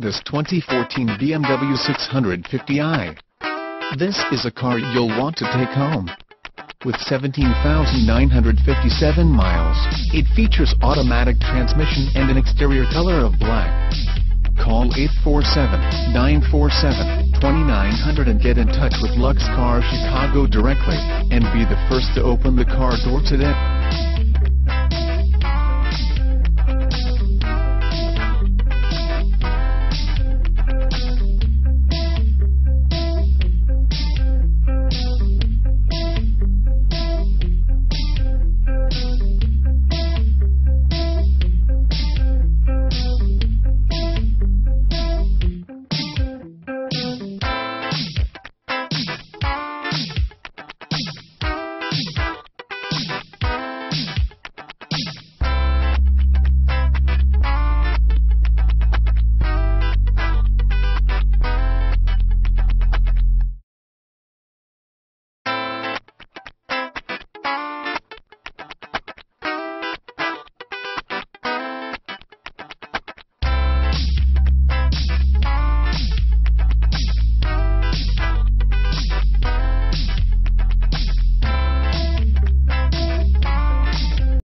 this 2014 BMW 650i. This is a car you'll want to take home. With 17,957 miles, it features automatic transmission and an exterior color of black. Call 847-947-2900 and get in touch with Lux Cars Chicago directly, and be the first to open the car door today.